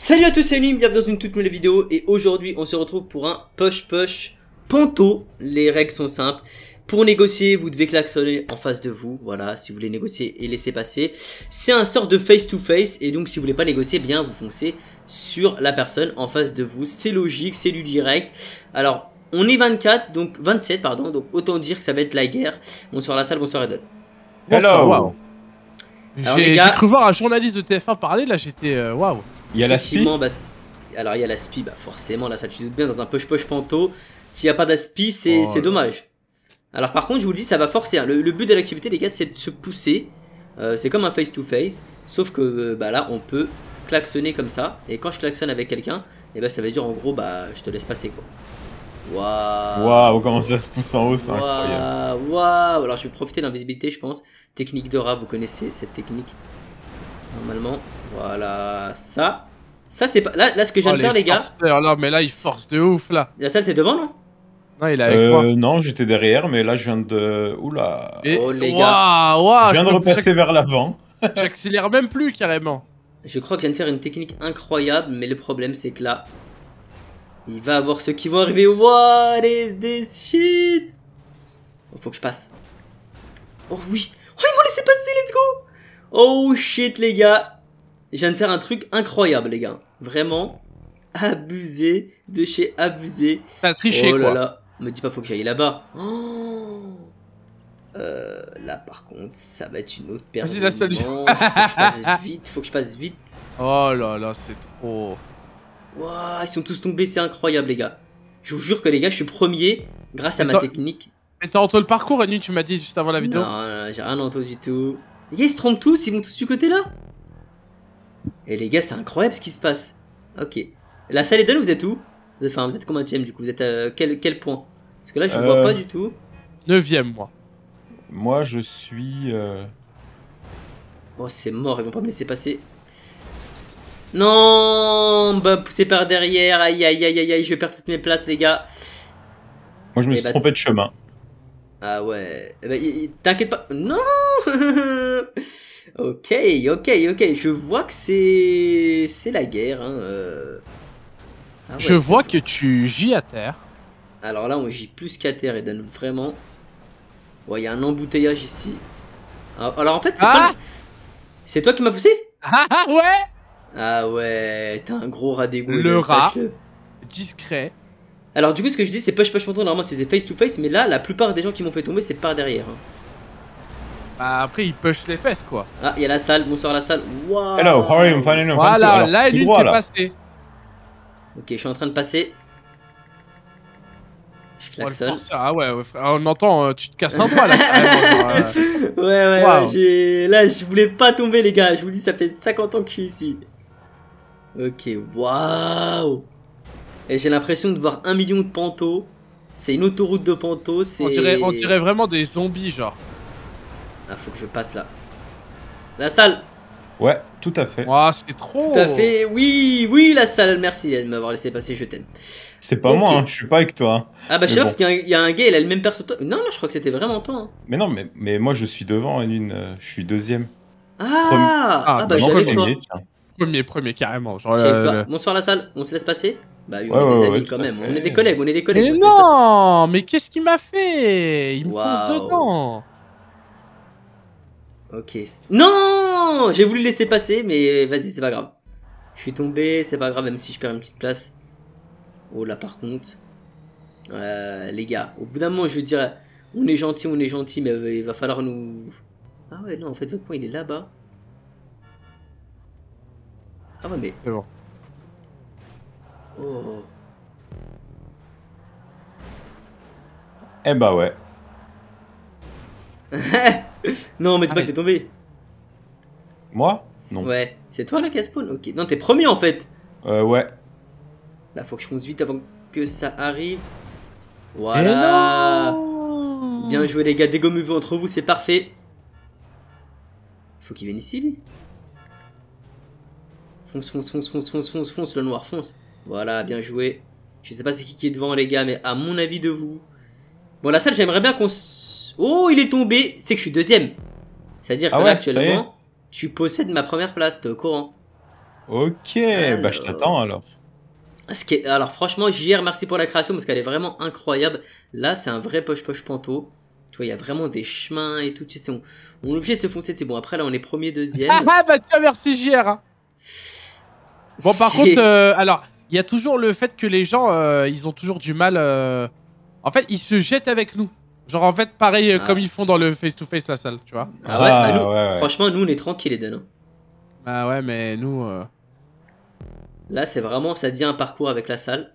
Salut à tous, c'est Lime, bienvenue dans une toute nouvelle vidéo et aujourd'hui on se retrouve pour un push panto. Les règles sont simples. Pour négocier, vous devez klaxonner en face de vous, voilà, si vous voulez négocier et laisser passer. C'est un sort de face to face et donc si vous voulez pas négocier, bien vous foncez sur la personne en face de vous. C'est logique, c'est du direct. Alors on est 27 pardon, donc autant dire que ça va être la guerre. Bonsoir LaSalle, bonsoir Eden. Bonsoir, waouh. J'ai cru voir un journaliste de TF1 parler, là j'étais waouh. Il y a la SPI, bah, alors il y a la SPI, bah forcément là ça tu doutes bien dans un push panto, s'il n'y a pas d'aspi c'est dommage. Alors par contre je vous le dis, ça va forcer, hein. Le but de l'activité les gars c'est de se pousser, c'est comme un face to face, sauf que bah là on peut klaxonner comme ça, et quand je klaxonne avec quelqu'un, et bah ça veut dire en gros bah je te laisse passer quoi. Waouh, waouh, comment ça se pousse en haut, c'est incroyable. Waouh, alors je vais profiter de l'invisibilité je pense, technique de rat, vous connaissez cette technique normalement. Voilà, ça c'est pas... Là ce que je viens de faire les gars... Non mais là il force de ouf là. LaSalle t'es devant non? Non il est avec moi. Non j'étais derrière mais là je viens de... Oula. Et... Oh les gars. Je viens de repasser vers l'avant. J'accélère même plus carrément. Je crois que je viens de faire une technique incroyable mais le problème c'est que là... Il va avoir ceux qui vont arriver. What is this shit? Oh, faut que je passe. Oh oui. Oh ils m'ont laissé passer, let's go. Oh shit les gars. Je viens de faire un truc incroyable les gars. Vraiment abusé de chez abusé. T'as triché quoi. Oh là là, me dis pas faut que j'aille là-bas. Oh là par contre ça va être une autre perte. Vas-y LaSalle. Faut que je passe vite, faut que je passe vite. Oh là là c'est trop. Waouh, ils sont tous tombés, c'est incroyable les gars. Je vous jure que les gars je suis premier grâce à ma technique. Mais t'as entendu le parcours Anu, tu m'as dit juste avant la vidéo. Non j'ai rien entendu du tout. Les gars ils se trompent tous, ils vont tous du côté là. Et les gars, c'est incroyable ce qui se passe. Ok. LaSalle et Eden, vous êtes où? Enfin, vous êtes combien de du coup? Vous êtes à quel point? Parce que là, je ne vois pas du tout. 9ème, moi. Moi, je suis... Oh, c'est mort, ils vont pas me laisser passer. Non, bah, poussé par derrière. Aïe, aïe, aïe, aïe, aïe, je vais perdre toutes mes places, les gars. Moi, je me suis trompé de chemin. Ah ouais. Eh ben, t'inquiète pas. Non. Ok, ok, ok. Je vois que c'est la guerre. Hein. Ah ouais, je vois que tu gis à terre. Alors là, on gît plus qu'à terre, Eden. Vraiment. Ouais, il y a un embouteillage ici. Alors en fait, c'est pas... C'est toi qui m'as poussé? Ah ouais. Ah ouais, t'as un gros rat dégoût. Le rat. Discret. Alors du coup, ce que je dis, c'est push panto. Normalement, c'est face to face, mais là, la plupart des gens qui m'ont fait tomber, c'est par derrière. Hein. Bah après il push les fesses quoi. Ah il y a LaSalle, bonsoir LaSalle. Wow. Hello, how are you? Voilà, alors, là il est passé. Ok, je suis en train de passer. Je klaxonne. Ah ouais, ouais, on entend, tu te casses un doigt là. Ouais, wow. Ouais, là je voulais pas tomber les gars, je vous le dis, ça fait 50 ans que je suis ici. Ok, waouh. Et j'ai l'impression de voir 1 million de pantos. C'est une autoroute de pantos, c'est... On dirait vraiment des zombies genre. Ah, faut que je passe là. LaSalle. Ouais, tout à fait. Ouah, c'est trop. Tout à fait, oui, oui, LaSalle, merci de m'avoir laissé passer, je t'aime. C'est pas moi, hein, je suis pas avec toi. Hein. Ah, bah, je sais pas, parce qu'il y a un gars, il a le même perso. Non, non, je crois que c'était vraiment toi. Hein. Mais non, mais moi, je suis devant, je suis 2ème. Ah, bah, j'avais toi. Premier, carrément. Genre, toi. Bonsoir LaSalle, on se laisse passer? Bah, on est des amis quand même, on est des collègues, Mais non, mais qu'est-ce qu'il m'a fait? Il me fonce dedans. Ok. Non, j'ai voulu laisser passer, mais vas-y, c'est pas grave. Je suis tombé, c'est pas grave, même si je perds une petite place. Oh là, par contre, les gars, au bout d'un moment, je veux dire, on est gentil, mais il va falloir nous. Ah ouais, non, en fait, votre point, il est là-bas. Ah ouais, mais. C'est bon. Oh. Eh bah ouais. Non mais tu vois que t'es tombé. Moi? Non. Ouais, c'est toi là qui a spawn. Ok, non t'es premier en fait. Ouais. Là faut que je fonce vite avant que ça arrive. Voilà. Bien joué les gars, dégommez-vous entre vous, c'est parfait. Faut qu'il vienne ici lui. Fonce le noir, fonce. Voilà, bien joué. Je sais pas c'est qui est devant les gars, mais à mon avis de vous. Bon LaSalle j'aimerais bien qu'on... Oh, il est tombé. C'est que je suis 2ème. C'est-à-dire que là, actuellement, tu possèdes ma première place, t'es au courant. Ok, alors... bah je t'attends alors. Alors franchement, JR, merci pour la création parce qu'elle est vraiment incroyable. Là, c'est un vrai poche-poche panto. Tu vois, il y a vraiment des chemins et tout. Tu sais, on est obligé de se foncer. C'est bon, après là, on est premier, deuxième. Ah bah tiens, merci JR. Hein. Bon, par contre, alors, il y a toujours le fait que les gens, ils ont toujours du mal. En fait, ils se jettent avec nous. Genre, en fait, pareil comme ils font dans le face-to-face LaSalle, tu vois. Ah ouais, bah, nous, franchement, nous, on est tranquille, Eden. Hein. Bah ouais, mais nous... Là, c'est vraiment, ça dit un parcours avec LaSalle.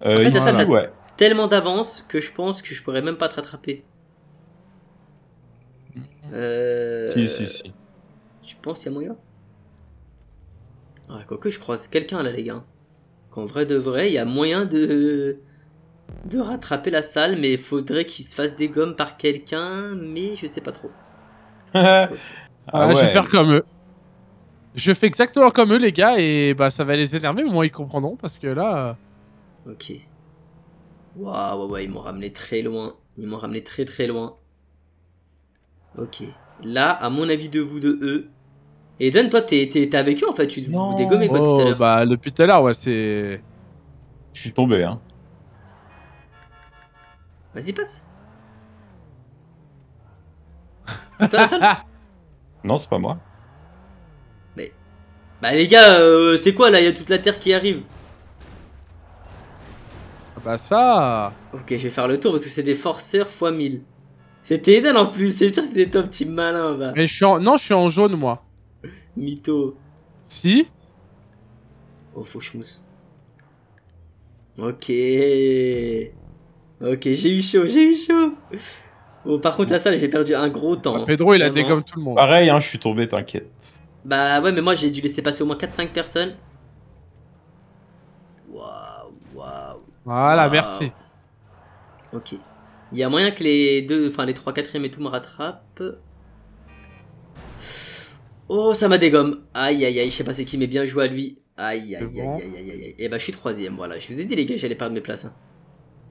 En fait, LaSalle, t'as tellement d'avance que je pense que je pourrais même pas te rattraper. Si. Tu penses qu'il y a moyen? Ouais, quoique, je croise quelqu'un là, les gars. Qu'en vrai de vrai, il y a moyen de... rattraper LaSalle, mais il faudrait qu'il se fasse des gommes par quelqu'un, mais je sais pas trop. Je vais faire comme eux. Je fais exactement comme eux, les gars, et bah ça va les énerver, mais moi ils comprendront parce que là. Ok. Waouh, ouais, ils m'ont ramené très loin. Ils m'ont ramené très très loin. Ok. Là, à mon avis de vous, de eux. Eden, toi, t'es avec eux en fait, tu vous dégommez quoi depuis tout à l'heure. Bah, depuis tout à l'heure, ouais, c'est. Je suis tombé, hein. Vas-y, passe. C'est toi LaSalle? Non, c'est pas moi. Mais... Bah les gars, c'est quoi là? Il y a toute la terre qui arrive. Bah ça... Ok, je vais faire le tour parce que c'est des forceurs x 1000. C'était Eden en plus, c'est sûr que c'était toi, petit malin. Bah. Mais je suis en... Non, je suis en jaune, moi. Mytho. Si. Oh, faut que je mousse. Ok. Ok, j'ai eu chaud. Bon, par contre, LaSalle, j'ai perdu un gros temps. Pedro, il a dégomme tout le monde. Pareil, hein, je suis tombé, t'inquiète. Bah ouais, mais moi, j'ai dû laisser passer au moins 4-5 personnes. Waouh. Voilà, merci. Ok. Il y a moyen que les deux, enfin les 3 4e et tout me rattrapent. Oh, ça m'a dégomme. Aïe, aïe, aïe, je sais pas c'est qui, mais bien joué à lui. Aïe, aïe, aïe, aïe, aïe, aïe. Et bah, je suis 3e, voilà. Je vous ai dit, les gars, j'allais perdre mes places. Hein.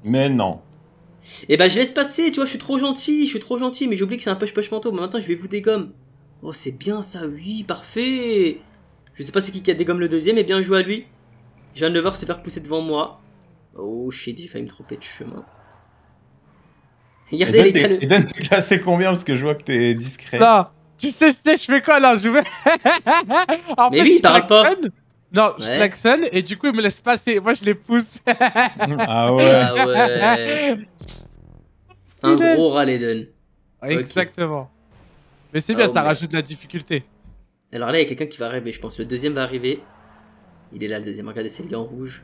Mais non. Et bah je laisse passer, tu vois, je suis trop gentil, mais j'oublie que c'est un poche manteau, mais maintenant je vais vous dégommer. Oh c'est bien ça, oui, parfait. Je sais pas c'est qui a dégommé le deuxième, et bien joué à lui. Je viens de le voir se faire pousser devant moi. Oh shit, j'ai failli me tromper de chemin. Regardez les gars. Eden, tu classes combien parce que je vois que t'es discret. Non, tu sais, je fais quoi là, je vais... en mais fait, oui, t'arrêtes pas. Non, je klaxonne et du coup, il me laisse passer. Moi, je les pousse. Ah ouais. Ah ouais. Un gros Raledon. Exactement. Okay. Mais c'est bien, ça rajoute de la difficulté. Alors là, il y a quelqu'un qui va arriver, je pense. Le deuxième va arriver. Il est là, le deuxième. Regardez, c'est le gars en rouge.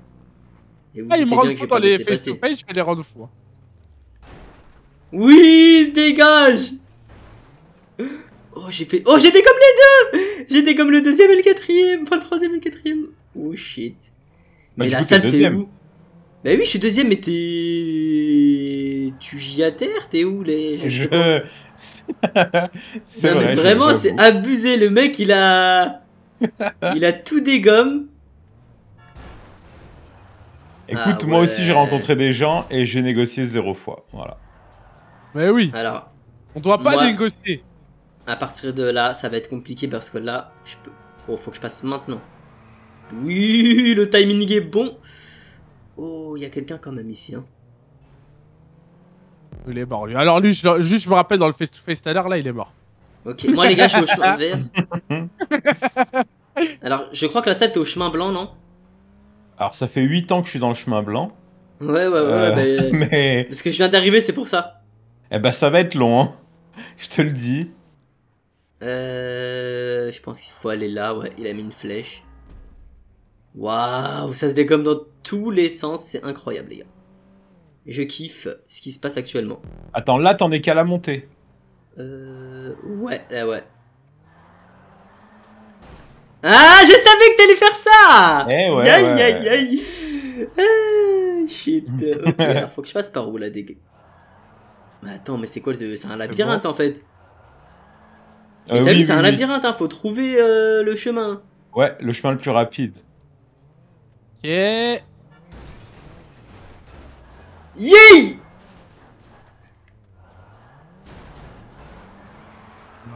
Et ils me rendent fou dans les face-to-face, je vais les rendre fous. Hein. Oui, dégage. Oh, j'ai fait... Oh, j'étais comme les deux. J'étais comme le deuxième et le quatrième. Enfin, le troisième et le quatrième. Oh, shit. Mais LaSalle, t'es où? Bah oui, je suis deuxième, mais t'es... Tu gilles à terre, t'es où, les... C'est vrai, vraiment, c'est abusé. Le mec, il a... il a tout dégomme. Écoute, moi aussi, j'ai rencontré des gens et j'ai négocié 0 fois. Voilà. Mais oui. Alors... On doit pas négocier. À partir de là, ça va être compliqué parce que là, je peux... Oh, faut que je passe maintenant. Oui, le timing est bon. Oh, il y a quelqu'un quand même ici. Hein. Il est mort, lui. Alors lui, je me rappelle dans le face-to-face tout à l'heure, là, il est mort. Ok, moi les gars, je suis au chemin vert. Alors, je crois que LaSalle, t'es au chemin blanc, non? Alors, ça fait 8 ans que je suis dans le chemin blanc. Ouais, mais... Parce que je viens d'arriver, c'est pour ça. Eh ben, ça va être long, hein. Je te le dis. Je pense qu'il faut aller là, ouais, il a mis une flèche. Waouh, ça se dégomme dans tous les sens, c'est incroyable les gars. Je kiffe ce qui se passe actuellement. Attends, là t'en es qu'à la montée. Ouais. Ah, je savais que t'allais faire ça. Eh ouais. Aïe. Ah, shit. Ok, alors faut que je passe par où là, dégâts. Mais attends, mais c'est quoi le... C'est un labyrinthe en fait. Mais t'as vu, c'est un labyrinthe, hein, faut trouver le chemin. Ouais, le chemin le plus rapide. Ok. Yay!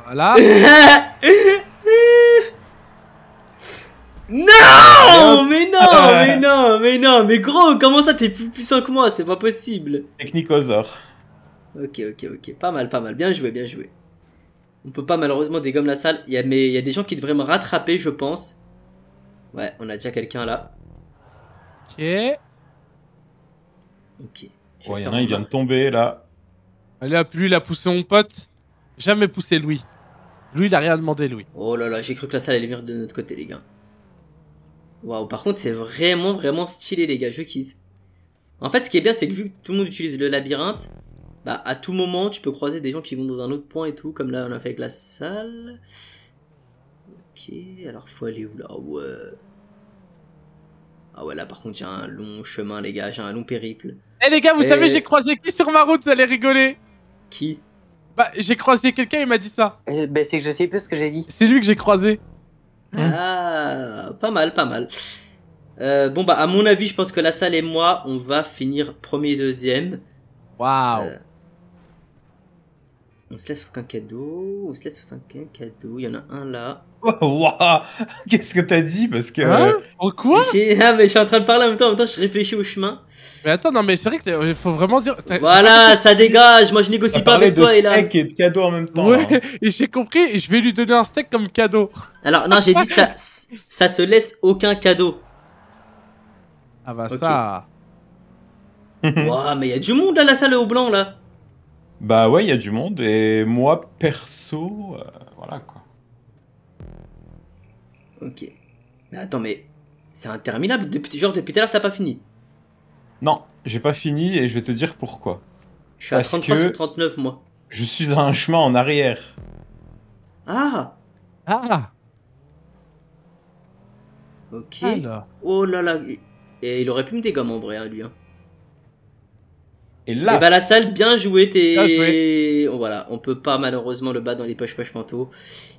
Voilà. Non, mais non, mais non, mais non, mais gros, comment ça t'es plus puissant que moi? C'est pas possible. Technicosaure. Ok, ok, ok, pas mal, pas mal, bien joué, bien joué. On peut pas malheureusement dégommer LaSalle, mais il y a des gens qui devraient me rattraper, je pense. Ouais, on a déjà quelqu'un là. Ok. Ok. Oh, il y en a un, il vient de tomber là. Allez, lui, il a poussé mon pote. Jamais poussé Louis. Lui, il a rien demandé, Louis. Oh là là, j'ai cru que LaSalle allait venir de notre côté, les gars. Waouh, par contre, c'est vraiment, vraiment stylé, les gars, je kiffe. En fait, ce qui est bien, c'est que vu que tout le monde utilise le labyrinthe, bah, à tout moment, tu peux croiser des gens qui vont dans un autre point et tout, comme là, on a fait avec LaSalle. Ok, alors, faut aller où, là? Ouais. Ah ouais, là, par contre, j'ai un long chemin, les gars, j'ai un long périple. Eh, les gars, vous savez, j'ai croisé qui sur ma route? Vous allez rigoler. Qui? Bah, j'ai croisé quelqu'un, il m'a dit ça. Bah, c'est que je sais plus ce que j'ai dit. C'est lui que j'ai croisé. Ah, pas mal, pas mal. Bon, bah, à mon avis, je pense que LaSalle et moi, on va finir premier et deuxième. Waouh. On se laisse aucun cadeau. On se laisse aucun cadeau. Il y en a un là. Waouh, wow. Qu'est-ce que t'as dit? Parce que. Hein? En quoi? Ah, mais je suis en train de parler en même temps, je réfléchis au chemin. Mais attends, non, mais c'est vrai qu'il faut vraiment dire. Voilà, ça dégage. Moi, je négocie pas avec toi, et là. Steak et de cadeau en même temps. Ouais, hein. Et j'ai compris, et je vais lui donner un steak comme cadeau. Alors, non, j'ai dit ça. Ça se laisse aucun cadeau. Ah, bah okay. Ça. Waouh, mais il y a du monde là, LaSalle au blanc là. Bah ouais, il y a du monde, et moi, perso, voilà quoi. Ok. Mais attends, mais c'est interminable, genre depuis tout à l'heure, t'as pas fini? Non, j'ai pas fini, et je vais te dire pourquoi. Je suis à 33 sur 39, moi. Je suis dans un chemin en arrière. Ah. Ah. Ok. Alors. Oh là là. Et il aurait pu me dégommer en vrai, hein, lui, hein. Et là, et bah, LaSalle, bien joué, t'es. Voilà, on peut pas malheureusement le battre dans les poches manteaux.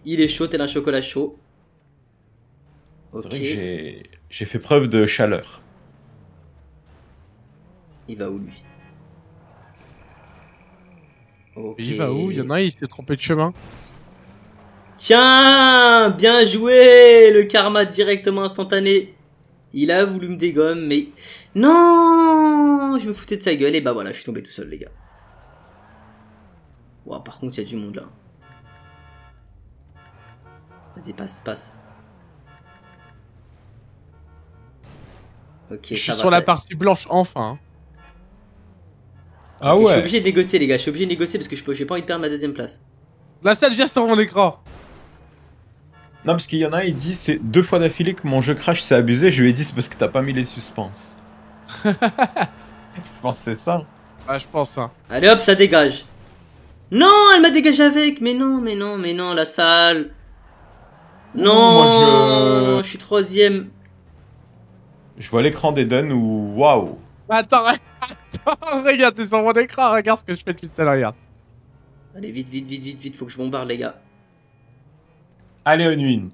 Il est chaud, t'es un chocolat chaud. Ok. J'ai fait preuve de chaleur. Il va où lui? Okay. Il va où? Il y en a, il s'est trompé de chemin. Tiens, bien joué, le karma directement instantané. Il a voulu me dégommer, mais... Non, je me foutais de sa gueule, et bah voilà, je suis tombé tout seul, les gars. Wow, par contre, il y a du monde, là. Vas-y, passe, passe. Ok, je suis sur la partie blanche, enfin. Ah ouais. Je suis obligé de négocier, les gars, je suis obligé de négocier, parce que j'ai pas envie de perdre ma deuxième place. LaSalle vient sur mon écran. Non, parce qu'il y en a un, il dit c'est 2 fois d'affilée que mon jeu crash, c'est abusé. Je lui ai dit c'est parce que t'as pas mis les suspens. Je pense c'est ça. Ah, je pense ça. Allez hop, ça dégage. Non, elle m'a dégagé avec. Mais non, mais non, mais non, LaSalle. Non, moi, je suis 3ème. Je vois l'écran d'Eden où. Waouh. Attends, attends, regarde, t'es sur mon écran, regarde ce que je fais depuis tout à l'heure, regarde. Allez, vite, vite, vite, vite, vite, faut que je bombarde, les gars. Allez, Unwin.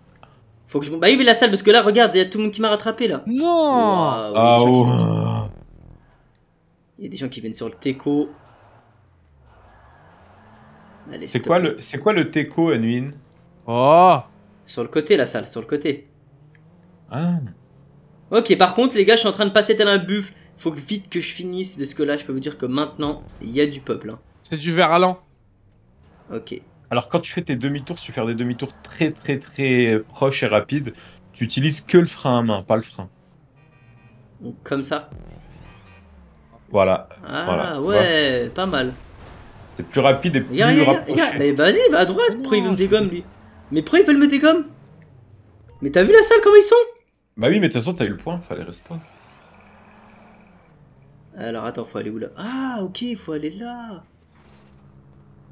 Faut que je... Bah oui, mais LaSalle, parce que là, regarde, il y a tout le monde qui m'a rattrapé, là. Non. Wow, ah, il ouais. Y a des gens qui viennent sur le teco. C'est quoi le teco, Unwin? Oh. Sur le côté, LaSalle, sur le côté. Ah. Ok, par contre, les gars, je suis en train de passer tel un buffle. Faut vite que je finisse, parce que là, je peux vous dire que maintenant, il y a du peuple. Hein. C'est du verre à lent. Ok. Alors quand tu fais tes demi-tours, si tu fais des demi-tours très très très proches et rapides, tu utilises que le frein à main, pas le frein. Comme ça. Voilà. Ah voilà, ouais, voilà. Pas mal. C'est plus rapide et plus rapproché. Regarde, mais vas-y, va à droite, pourquoi il veut me dégommer lui? Mais pourquoi ils veulent me dégommer? Mais t'as vu LaSalle comment ils sont? Bah oui, mais de toute façon t'as eu le point, fallait respawn. Alors attends, faut aller où là? Ah ok, il faut aller là.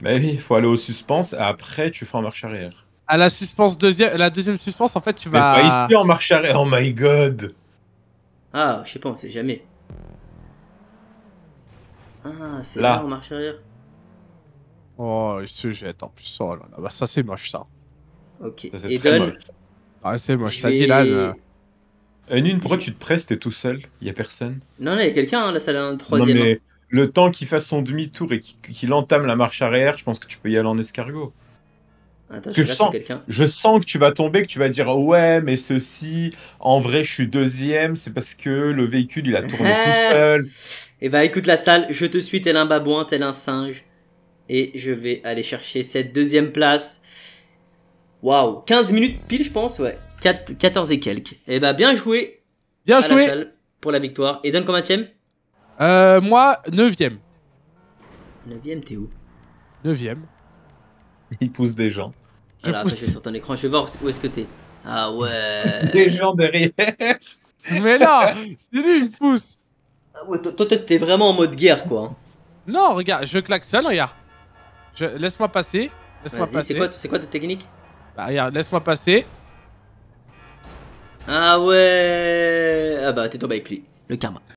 Bah oui, faut aller au suspense, et après tu fais en marche arrière. À la suspense deuxième, la deuxième suspense, en fait, tu vas... Mais pas ici en marche arrière, oh my god. Ah, je sais pas, on sait jamais. Ah, c'est là en marche arrière. Oh, il se jette en plus, oh là là, bah ça c'est moche ça. Ok, ça, Eden... Moche. Ah, c'est moche, ça dit là... Une, pourquoi tu te presses, t'es tout seul? Il y a personne? Non, il y a quelqu'un, hein, là, ça a un troisième. Non, mais... hein. Le temps qu'il fasse son demi-tour et qu'il entame la marche arrière, je pense que tu peux y aller en escargot. Attends, je sens que tu vas tomber, que tu vas dire « Ouais, mais ceci, en vrai, je suis deuxième, c'est parce que le véhicule, il a tourné tout seul. » Eh ben, écoute LaSalle, je te suis tel un babouin, tel un singe. Et je vais aller chercher cette deuxième place. Waouh, 15 minutes pile, je pense, ouais. 14 et quelques. Eh ben, bien joué. Bien joué. LaSalle pour la victoire. Et donne combienième ? Moi, 9e. 9e, t'es où ? 9e. Il pousse des gens. Voilà, je vais sur ton écran, je vais voir où est-ce que t'es. Ah ouais. Des gens derrière. Mais là, c'est lui, il pousse. Ah ouais, toi, t'es vraiment en mode guerre, quoi. Non, regarde, je klaxonne, regarde. Laisse-moi passer. Laisse-moi passer. C'est quoi ta technique? Bah, regarde, laisse-moi passer. Ah ouais. Ah bah, t'es tombé avec lui. Le karma.